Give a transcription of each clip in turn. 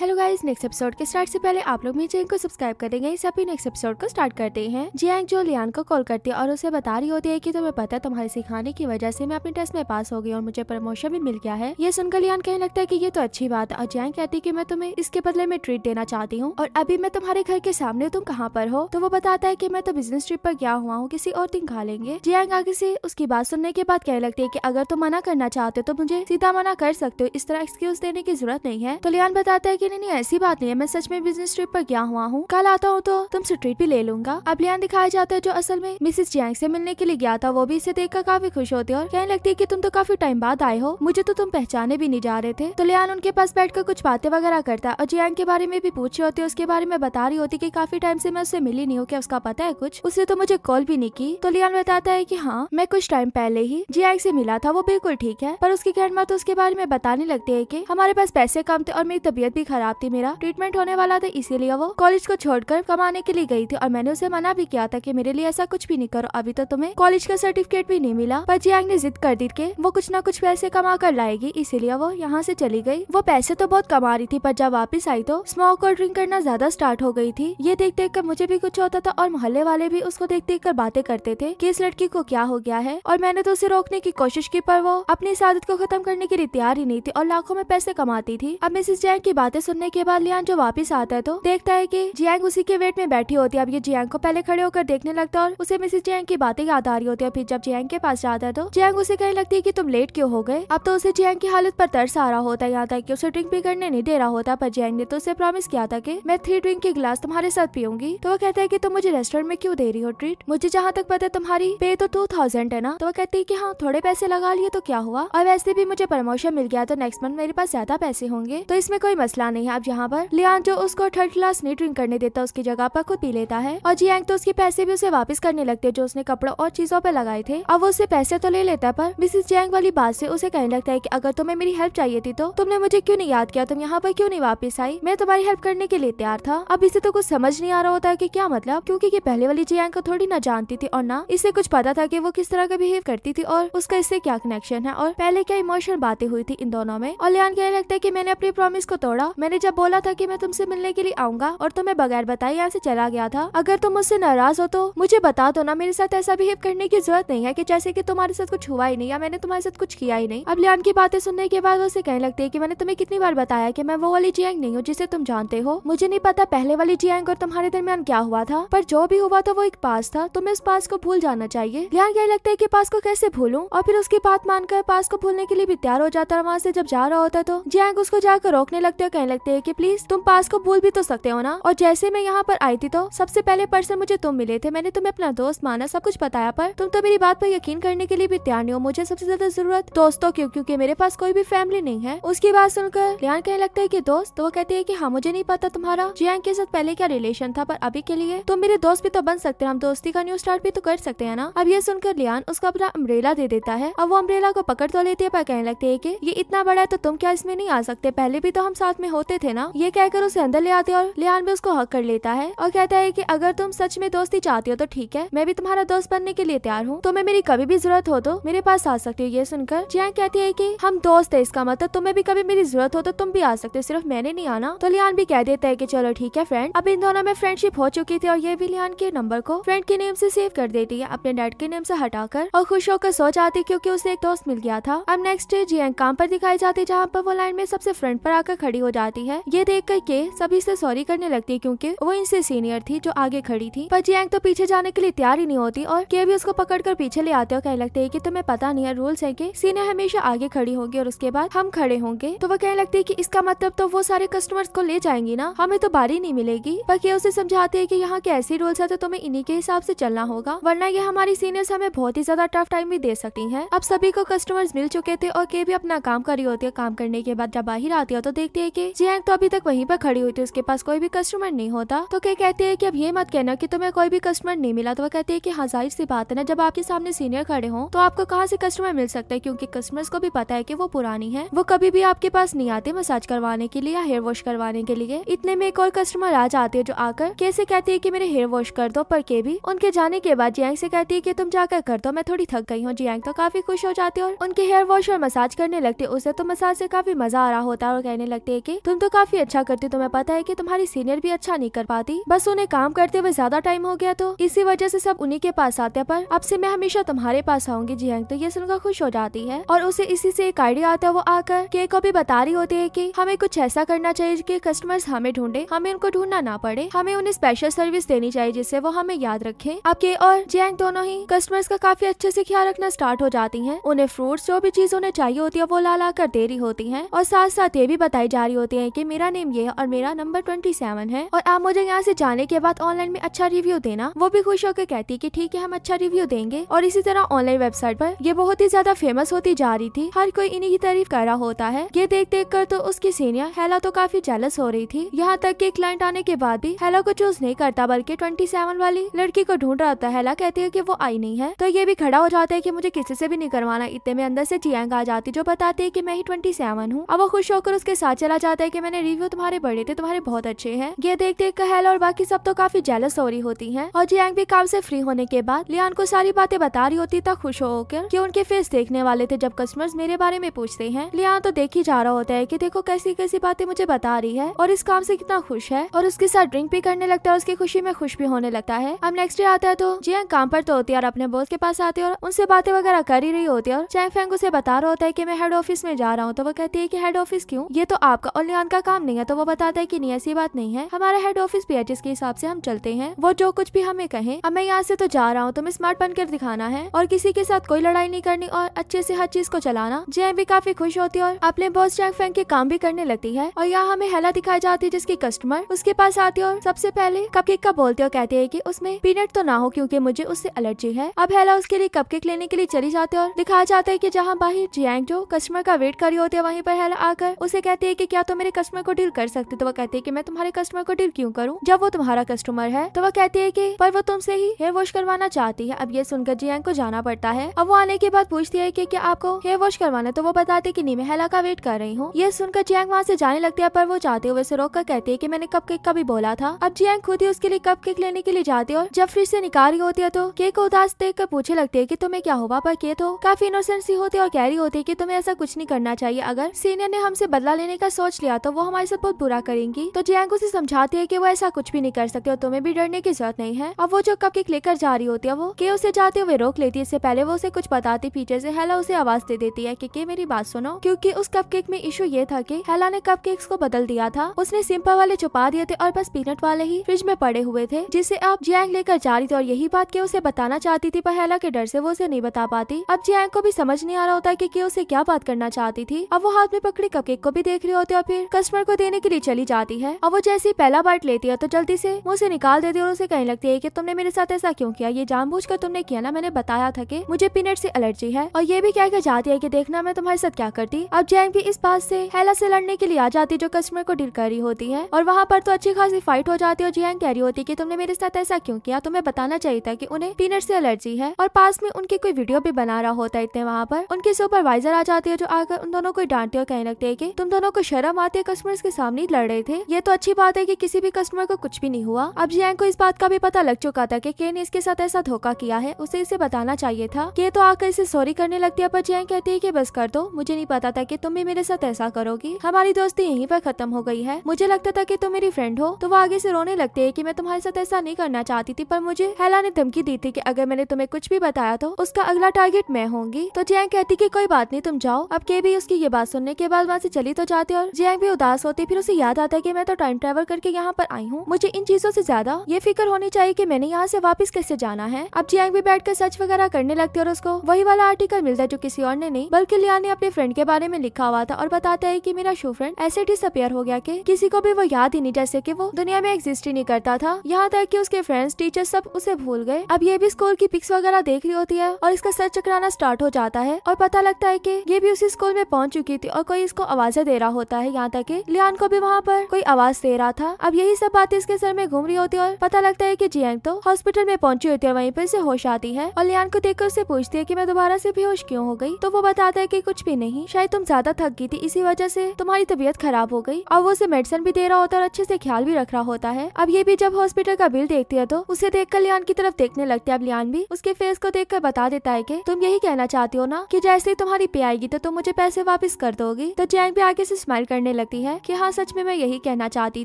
Hello guys, next episode के start से पहले आप लोग मेरे चैनल को सब्सक्राइब कर देंगे। इसे नेक्स्ट एपिसोड को स्टार्ट करते हैं। जियांग जो लियान को कॉल करती है और उसे बता रही होती है कि तुम्हें पता है तुम्हारे सिखाने की वजह से मैं अपने टेस्ट में पास हो गई और मुझे प्रमोशन भी मिल गया है। ये सुनकर लियान कहने लगता है कि ये तो अच्छी बात है। और जियांग कहती है कि मैं तुम्हें इसके बदले में ट्रीट देना चाहती हूँ और अभी मैं तुम्हारे घर के सामने, तुम कहाँ पर हो? तो वो बताता है कि मैं तो बिजनेस ट्रिप पर गया हुआ हूँ, किसी और दिन खा लेंगे। जियांग आगे से उसकी बात सुनने के बाद कहने लगती है कि अगर तुम मना करना चाहते हो तो मुझे सीधा मना कर सकते हो, इस तरह एक्सक्यूज देने की जरूरत नहीं है। तो लियान बताता है नहीं ऐसी बात नहीं है, मैं सच में बिजनेस ट्रिप पर गया हुआ हूँ, कल आता हूँ तो तुमसे ट्रीट भी ले लूंगा। अब लियान दिखाया जाता है जो असल में मिसेस जियांग से मिलने के लिए गया था। वो भी इसे देखकर काफी खुश होते हैं और कहने लगती है कि तुम तो काफी टाइम बाद आए हो, मुझे तो तुम पहचाने भी नहीं जा रहे थे। तो लियान उनके पास बैठकर कुछ बातें वगैरह करता है और जियांग के बारे में भी पूछ रही होती है, उसके बारे में बता रही होती है कि काफी टाइम से मैं उससे मिली नहीं हूँ, क्या उसका पता है कुछ? उसने तो मुझे कॉल भी नहीं की। तो लियान बताता है कि हाँ, मैं कुछ टाइम पहले ही जियांग से मिला था, वो बिल्कुल ठीक है। पर उसकी ग्रैंडमा तो उसके बारे में बताने लगती है कि हमारे पास पैसे कम थे और मेरी तबीयत भी खराब थी, मेरा ट्रीटमेंट होने वाला था, इसीलिए वो कॉलेज को छोड़कर कमाने के लिए गई थी और मैंने उसे मना भी किया था कि मेरे लिए ऐसा कुछ भी नहीं करो, अभी तो तुम्हें कॉलेज का सर्टिफिकेट भी नहीं मिला। पर जियांग ने जिद कर दी कि वो कुछ ना कुछ पैसे कमा कर लाएगी, इसीलिए वो यहाँ से चली गई। वो पैसे तो बहुत कमा रही थी पर जब वापस आई तो स्मोक और ड्रिंक करना ज्यादा स्टार्ट हो गई थी। ये देख देख कर मुझे भी कुछ होता था और मोहल्ले वाले भी उसको देख देख कर बातें करते थे कि इस लड़की को क्या हो गया है। और मैंने तो उसे रोकने की कोशिश की पर वो अपनी इस आदत को खत्म करने के लिए तैयार ही नहीं थी और लाखों में पैसे कमाती थी। अब मिसेस जियांग की बातें सुनने के बाद लियान जो वापस आता है तो देखता है कि जियांग उसी के वेट में बैठी होती है। अब ये जियांग को पहले खड़े होकर देखने लगता है और उसे मिसेस जियांग की बातें याद आ रही होती है। फिर जब जियांग के पास जाता है तो जियांग उसे कहने लगती है कि तुम लेट क्यों हो गए। अब तो उसे जियांग की हालत पर तरस आ रहा होता है, यहाँ तक कि उसे ड्रिंक भी करने नहीं दे रहा होता। पर जियांग ने तो उसे प्रॉमिस किया था कि मैं 3 ड्रिंक के गिलास तुम्हारे साथ पीऊंगी। तो वो कहता है कि तुम मुझे रेस्टोरेंट में क्यों दे रही हो ट्रीट, मुझे जहाँ तक पता है तुम्हारी पे तो 2000 है ना। तो वो कहती है कि हाँ, थोड़े पैसे लगा लिए तो क्या हुआ, और वैसे भी मुझे प्रमोशन मिल गया तो नेक्स्ट मंथ मेरे पास ज्यादा पैसे होंगे, तो इसमें कोई मसला नहीं है। अब यहाँ पर लियान जो उसको 3rd क्लास नहीं ड्रिंक करने देता, उसकी जगह पर खुद पी लेता है। और जियांग तो उसके पैसे भी उसे वापस करने लगते हैं जो उसने कपड़ों और चीजों पे लगाए थे। अब वो उससे पैसे तो ले लेता पर मिसेस जियांग वाली बात से उसे कहने लगता है कि अगर तुम्हें मेरी हेल्प चाहिए थी तो तुमने मुझे क्यों नहीं याद किया, तुम यहाँ पर क्यों नहीं वापस आई, मैं तुम्हारी हेल्प करने के लिए तैयार था। अब इसे तो कुछ समझ नहीं आ रहा होता है कि क्या मतलब, क्योंकि ये पहले वाली जियांग को थोड़ी ना जानती थी और ना इसे कुछ पता था कि वो किस तरह का बिहेव करती थी और उसका इससे क्या कनेक्शन है और पहले क्या इमोशनल बातें हुई थी इन दोनों में। और लियान कहने लगता है कि मैंने अपनी प्रॉमिस को तोड़ा, मैंने जब बोला था कि मैं तुमसे मिलने के लिए आऊंगा और तुम्हें बगैर बताए यहाँ से चला गया था। अगर तुम मुझसे नाराज हो तो मुझे बता दो ना, मेरे साथ ऐसा बिहेव करने की जरूरत नहीं है कि जैसे कि तुम्हारे साथ कुछ हुआ ही नहीं या मैंने तुम्हारे साथ कुछ किया ही नहीं। अब लियान की बातें सुनने के बाद उसे कहने लगती है कि मैंने तुम्हें कितनी बार बताया कि मैं वो वाली जियांग नहीं हूँ जिसे तुम जानते हो, मुझे नहीं पता पहले वाली जियांग और तुम्हारे दरमियान क्या हुआ था, पर जो भी हुआ था वो एक पास था, तुम्हें उस पास को भूल जाना चाहिए। लियान कहने लगता है कि पास को कैसे भूलूं, और फिर उसकी बात मानकर पास को भूलने के लिए भी तैयार हो जाता है। वहाँ से जब जा रहा होता है तो जियांग उसको जाकर रोकने लगते है, कहने लगते है कि प्लीज तुम पास को भूल भी तो सकते हो ना, और जैसे मैं यहाँ पर आई थी तो सबसे पहले पर्सन मुझे तुम मिले थे, मैंने तुम्हें अपना दोस्त माना, सब कुछ बताया, पर तुम तो मेरी बात पर यकीन करने के लिए भी तैयार नहीं हो। मुझे सबसे ज्यादा जरूरत दोस्तों की, क्योंकि मेरे पास कोई भी फैमिली नहीं है। उसकी बात सुनकर लियान कहने लगता है कि दोस्त, तो वो कहती है कि हाँ, मुझे नहीं पता तुम्हारा जियांग के साथ पहले क्या रिलेशन था, पर अभी के लिए तुम मेरे दोस्त भी तो बन सकते हो, हम दोस्ती का न्यू स्टार्ट भी तो कर सकते है ना। अब ये सुनकर लियान उसको अपना अम्ब्रेला दे देता है और वो अम्ब्रेला को पकड़ तो लेती है पर कहने लगती है कि ये इतना बड़ा है तो तुम क्या इसमें नहीं आ सकते, पहले भी तो हम साथ में होते थे ना। ये कहकर उसे अंदर ले आते और लियान भी उसको हक कर लेता है और कहता है कि अगर तुम सच में दोस्ती चाहती हो तो ठीक है, मैं भी तुम्हारा दोस्त बनने के लिए तैयार हूँ, तुम्हें मेरी कभी भी जरूरत हो तो मेरे पास आ सकती हो। ये सुनकर जियांग कहती है कि हम दोस्त है, इसका मतलब तुम्हें भी कभी मेरी जरूरत हो तो तुम भी आ सकते हो, सिर्फ मैंने नहीं आना। तो लियान भी कह देता है कि चलो ठीक है फ्रेंड। अब इन दोनों में फ्रेंडशिप हो चुकी थी और ये भी लियान के नंबर को फ्रेंड के नेम से सेव कर देती है अपने डैड के नेम से हटाकर और खुश होकर सो जाती क्योंकि उसे एक दोस्त मिल गया था। अब नेक्स्ट डे जियांग काम पर दिखाई जाती जहाँ पर वो लाइन में सबसे फ्रंट पर आकर खड़ी हो जाती है। ये देख कर के सभी से सॉरी करने लगती है क्योंकि वो इनसे सीनियर थी जो आगे खड़ी थी, पर जियांग तो पीछे जाने के लिए तैयार ही नहीं होती और के भी उसको पकड़कर पीछे ले आते और कहने लगते है कि तुम्हें पता नहीं है रूल्स है कि सीनियर हमेशा आगे खड़ी होगी और उसके बाद हम खड़े होंगे। तो वो कहने लगती है कि इसका मतलब तो वो सारे कस्टमर्स को ले जाएंगी ना, हमें तो बारी नहीं मिलेगी। पर के उसे समझाते है की यहाँ के ऐसे रूल्स है तो तुम्हें इन्हीं के हिसाब से चलना होगा, वरना ये हमारी सीनियर्स हमें बहुत ही ज्यादा टफ टाइम भी दे सकती है। अब सभी को कस्टमर्स मिल चुके थे और के भी अपना काम कर रही होती है। काम करने के बाद जब बाहर आती है तो देखती है की जियांग तो अभी तक वहीं पर खड़ी हुई थी, उसके पास कोई भी कस्टमर नहीं होता। तो क्या कहते हैं कि अब ये मत कहना कि तुम्हें कोई भी कस्टमर नहीं मिला। तो वो कहते हैं कि हाँ जाहिर सी बात है ना, जब आपके सामने सीनियर खड़े हो तो आपको कहाँ से कस्टमर मिल सकता है, क्योंकि कस्टमर्स को भी पता है कि वो पुरानी है, वो कभी भी आपके पास नहीं आते मसाज करवाने के लिए या हेयर वॉश करवाने के लिए। इतने में एक और कस्टमर आ जाते है जो आकर कैसे कहती है कि मेरे हेयर वॉश कर दो। पर के भी उनके जाने के बाद जियांग से कहती है कि तुम जाकर कर दो, मैं थोड़ी थक गई हूँ। जियांग तो काफी खुश हो जाती है और उनके हेयर वॉश और मसाज करने लगते। उसे तो मसाज से काफी मजा आ रहा होता है और कहने लगते है की तुम तो काफी अच्छा करती, तुम्हें पता है कि तुम्हारी सीनियर भी अच्छा नहीं कर पाती, बस उन्हें काम करते हुए ज्यादा टाइम हो गया तो इसी वजह से सब उन्हीं के पास आते, पर अब से मैं हमेशा तुम्हारे पास आऊंगी जियांग। तो ये सुनकर खुश हो जाती है और उसे इसी से एक आइडिया आता है। वो आकर के को भी बता रही होती है कि हमें कुछ ऐसा करना चाहिए कि कस्टमर्स हमें ढूंढे, हमें उनको ढूंढना ना पड़े, हमें उन्हें स्पेशल सर्विस देनी चाहिए जिससे वो हमें याद रखें। अब के और जियांग दोनों ही कस्टमर्स का काफी अच्छे से ख्याल रखना स्टार्ट हो जाती है। उन्हें फ्रूट्स जो भी चीज उन्हें चाहिए होती है वो ला कर दे रही होती है और साथ साथ ये भी बताई जा रही होती है कि मेरा नेम ये है और मेरा नंबर 27 है और आप मुझे यहाँ से जाने के बाद ऑनलाइन में अच्छा रिव्यू देना। वो भी खुश होकर कहती है कि ठीक है, हम अच्छा रिव्यू देंगे। और इसी तरह ऑनलाइन वेबसाइट पर ये बहुत ही ज्यादा फेमस होती जा रही थी, हर कोई इन्हीं की तारीफ कर रहा होता है। ये देख कर तो उसकी सीनियर हेला तो काफी जेलस हो रही थी, यहाँ तक कि क्लाइंट आने के बाद भी हेला को चूज नहीं करता बल्कि 27 वाली लड़की को ढूंढ रहा होता है। हेला कहती है कि वो आई नहीं है, तो ये भी खड़ा हो जाता है कि मुझे किसी से भी नहीं करवाना। इतने में अंदर से जियांग आ जाती जो बताती है कि मैं ही 27 हूँ। अब वो खुश होकर उसके साथ चला जाता है कि मैंने रिव्यू तुम्हारे बड़े थे, तुम्हारे बहुत अच्छे हैं। ये देख हेला और बाकी सब तो काफी जेलस हो रही होती है और जियांग भी काम से फ्री होने के बाद लियान को सारी बातें बता रही होती था खुश होकर कि उनके फेस देखने वाले थे जब कस्टमर्स मेरे बारे में पूछते हैं। लियान तो देखी जा रहा होता है कि देखो कैसी कैसी बातें मुझे बता रही है और इस काम से कितना खुश है, और उसके साथ ड्रिंक भी करने लगता है, उसकी खुशी में खुश भी होने लगता है। अब नेक्स्ट डे आता है तो जियांग काम पर तो होती है और अपने बॉस के पास आती है और उनसे बातें वगैरह कर ही रही होती है और चैंग फेंग उसे बता रहा होता है की मैं हेड ऑफिस में जा रहा हूँ। तो वो कहती है की हेड ऑफिस क्यूँ, ये तो आपका और लियान का काम नहीं है। तो वो बताता है की नहीं ऐसी बात नहीं है, हमारा हेड ऑफिस भी है जिसके हिसाब से हम चलते हैं, वो जो कुछ भी हमें कहे। अब मैं यहाँ से तो जा रहा हूँ, तुम्हें स्मार्ट बनकर दिखाना है और किसी के साथ कोई लड़ाई नहीं करनी और अच्छे से हर चीज को चलाना। जियांग भी काफी खुश होती है और अपने बॉस चैंग फेंग के काम भी करने लगती है। और यहाँ हमें हेला दिखाई जाती है जिसकी कस्टमर उसके पास आती है और सबसे पहले कपकेक का बोलते और कहते हैं कि उसमें पीनट तो ना हो क्योंकि मुझे उससे एलर्जी है। अब हेला उसके लिए कपकेक लेने के लिए चली जाती है और दिखाया जाता है की जहाँ बाहर जियांग जो कस्टमर का वेट कर रही होती है वहीं पर हेला आकर उसे कहती है की क्या तुम मेरे कस्टमर को डील कर सकते। तो वो कहती है की मैं तुम्हारे कस्टमर को डील क्यूँ करूँ जब वो तुम्हारा कस्टमर है। तो वो कहती है की पर वो तुमसे ही हेयर वॉश करवाना चाहती है। अब ये सुनकर जियांग को जाना पड़ता है। अब वो आने के बाद पूछती है कि क्या आपको हेयर वॉश करवाना है। तो वो बताती है कि नहीं, मैं हेला का वेट कर रही हूँ। ये सुनकर जियांग वहाँ से जाने लगती है पर वो जाते हुए उसे रोककर कहती है कि मैंने कपकेक का भी बोला था। अब जियांग खुद ही उसके लिए कपकेक लेने के लिए जाती है और जब फ्रिज से निकाल रही होती है तो केक को उदास देख कर पूछे लगती है की तुम्हें क्या हुआ। पर केक तो काफी इनोसेंट सी होती है और कह रही होती है की तुम्हें ऐसा कुछ नहीं करना चाहिए, अगर सीनियर ने हमसे बदला लेने का सोच लिया तो वो हमारे साथ बहुत बुरा करेंगी। तो जियांग उसे समझाती है की वो ऐसा कुछ भी नहीं कर सकते और तुम्हें भी डरने की जरूरत नहीं है। अब वो जो कपकेक लेकर जा रही होती है वो के उसे जाते हुए रोक लेती है। इससे पहले वो उसे कुछ बताती पीछे से हेला उसे आवाज दे देती है कि मेरी बात सुनो, क्योंकि उस कपकेक में इशू ये था कि हेला ने कपकेक्स को बदल दिया था, उसने सिंपल वाले छुपा दिए थे और बस पीनट वाले ही फ्रिज में पड़े हुए थे जिसे अब जियांग लेकर जा रही थी और यही बात के उसे बताना चाहती थी पर हेला के डर से वो उसे नहीं बता पाती। अब जियांग को भी समझ नहीं आ रहा होता कि उसे क्या बात करना चाहती थी। अब वो हाथ में पकड़े कपकेक को भी देख रही होती है और फिर कस्टमर को देने के लिए चली जाती है। अब वो जैसे ही पहला बाइट लेती है तो जल्दी से मुँह से निकाल देती है और उसे कहने लगती है कि तुमने मेरे साथ ऐसा क्यों किया, ये जानबूझकर तुमने किया ना, मैंने बताया था कि मुझे पीनट से एलर्जी है। और ये भी कहकर जाती है कि देखना मैं तुम्हारे साथ क्या करती। अब जियांग भी इस बात से हेला से लड़ने के लिए आ जाती है जो कस्टमर को डील कर रही होती है और वहाँ पर तो अच्छी खासी फाइट हो जाती है और जियांग कह रही होती है कि तुमने मेरे साथ ऐसा क्यों किया, तुम्हें बताना चाहिए था कि उन्हें पीनट से एलर्जी है। और पास में उनके कोई वीडियो भी बना रहा होता है। इतने वहाँ पर उनके सुपरवाइजर आ जाती है जो आकर उन दोनों को डांटती है और कहने लगती है कि तुम दोनों को शर्म आती है, कस्टमर्स के सामने लड़ रहे थे, ये तो अच्छी बात है कि किसी भी कस्टमर को कुछ भी नहीं हुआ। अब जियांग को इस बात का भी पता लग चुका था कि के ने इसके साथ ऐसा धोखा किया है, उसे इसे बताना चाहिए था। के तो आकर इसे सॉरी करने लगती है पर जियांग कहती है कि बस कर दो, मुझे नहीं पता था कि तुम भी मेरे साथ ऐसा करोगी, हमारी दोस्ती यहीं पर खत्म हो गई है, मुझे लगता था कि तुम मेरी फ्रेंड हो। तो वो आगे से रोने लगती है कि मैं तुम्हारे साथ ऐसा नहीं करना चाहती थी पर मुझे हेला ने धमकी दी थी कि अगर मैंने तुम्हें कुछ भी बताया तो उसका अगला टारगेट मैं होंगी। तो जियांग कहती कि कोई बात नहीं, तुम जाओ। अब के भी उसकी ये बात सुनने के बाद वहाँ से चली तो जाती और जियांग भी उदास होती। फिर उसे याद आता है कि मैं तो टाइम ट्रेवल करके यहाँ पर आई हूँ, मुझे इन चीजों से ज्यादा ये फिक्र होनी चाहिए कि मैंने यहाँ से वापस कैसे जाना है। अब जियांग भी बैठकर सर्च वगैरह करने लगती और उसको वही वाला आर्टिकल मिलता है जो किसी और ने नहीं बल्कि लियान ने अपने फ्रेंड के बारे में लिखा हुआ था और बताता है कि मेरा शो फ्रेंड ऐसे डिसअपियर हो गया कि किसी को भी वो याद ही नहीं, जैसे कि वो दुनिया में एग्जिस्ट ही नहीं करता था। यहाँ तक कि उसके फ्रेंड्स टीचर सब उसे भूल गए। अब ये भी स्कूल की पिक्स वगैरह देख रही होती है और इसका सर चकराना स्टार्ट हो जाता है और पता लगता है कि ये भी उसी स्कूल में पहुंच चुकी थी और कोई इसको आवाजें दे रहा होता है। यहाँ तक कि लियान को भी वहाँ पर कोई आवाज दे रहा था। अब यही सब बातें इसके सर में घूम रही होती है और पता लगता है कि जियांग तो हॉस्पिटल में पहुंची होती है। वहीं पर इसे होश आती है और लियान को देखकर उसे पूछती है कि मैं दोबारा से बेहोश क्यों हो गई। तो वो बताता है कि कुछ भी नहीं, शायद तुम ज्यादा थक गई थी, इसी वजह से तुम्हारी तबीयत खराब हो गई। और वो उसे मेडिसिन भी दे रहा होता है और अच्छे से ख्याल भी रख रहा होता है। अब ये भी जब हॉस्पिटल का बिल देखती है तो उसे देखकर लियान की तरफ देखने लगती है। अब लियान भी उसके फेस को देखकर बता देता है कि तुम यही कहना चाहती हो ना कि जैसे ही तुम्हारी पे आएगी तो तुम मुझे पैसे वापस कर दोगी। तो जियांग भी आगे से स्माइल करने लगती है कि हाँ सच में मैं यही कहना चाहती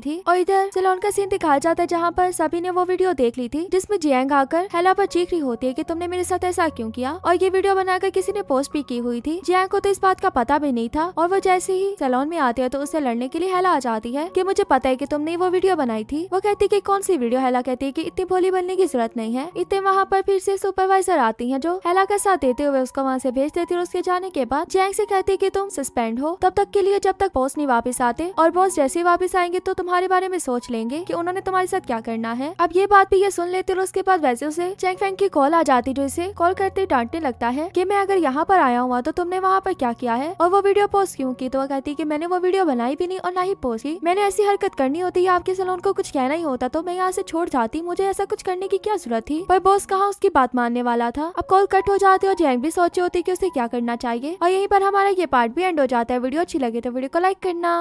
थी। और इधर सैलून का सीन दिखाया जाता है जहाँ पर सभी ने वो वीडियो देख ली थी जिसमें जियांग आकर हेला पर चीख रही होती है कि तुमने मेरे साथ ऐसा क्यों किया, और ये वीडियो बनाकर किसी ने पोस्ट भी की हुई थी। जियांग को तो इस बात का पता भी नहीं था और वो जैसे ही सैलून में आती है तो उससे लड़ने के लिए हेला आ जाती है कि मुझे पता है कि तुमने वो वीडियो बनाई थी। वो कहती कि कौन सी वीडियो, हेला कहती है कि इतनी भोली बनने की जरूरत नहीं है। इतने वहाँ पर फिर से सुपरवाइजर आती है जो हेला का साथ देते हुए उसको वहाँ से भेज देती है। उसके जाने के बाद जियांग से कहती है कि तुम सस्पेंड हो तब तक के लिए जब तक बॉस नहीं वापस आते, और बॉस जैसे ही वापस आएंगे तो तुम्हारे बारे में सोच लेंगे कि उन्होंने तुम्हारे साथ क्या करना है। अब ये बात भी ये सुन लेते हो। उसके बाद वैसे उसे चैंग फैंग की कॉल आ जाती जो इसे कॉल करते डांटने लगता है कि मैं अगर यहाँ पर आया हुआ तो तुमने वहाँ पर क्या किया है और वो वीडियो पोस्ट क्यों की। तो वो कहती कि मैंने वो वीडियो बनाई भी नहीं और ना ही पोस्ट की। मैंने ऐसी हरकत करनी होती या आपके सैलून को कुछ कहना ही होता तो मैं यहाँ से छोड़ जाती, मुझे ऐसा कुछ करने की क्या जरूरत थी। पर बॉस कहाँ उसकी बात मानने वाला था। अब कॉल कट हो जाती और जैंग भी सोचे होती कि उसे क्या करना चाहिए। और यहीं पर हमारा ये पार्ट भी एंड हो जाता है। वीडियो अच्छी लगे तो वीडियो को लाइक करना।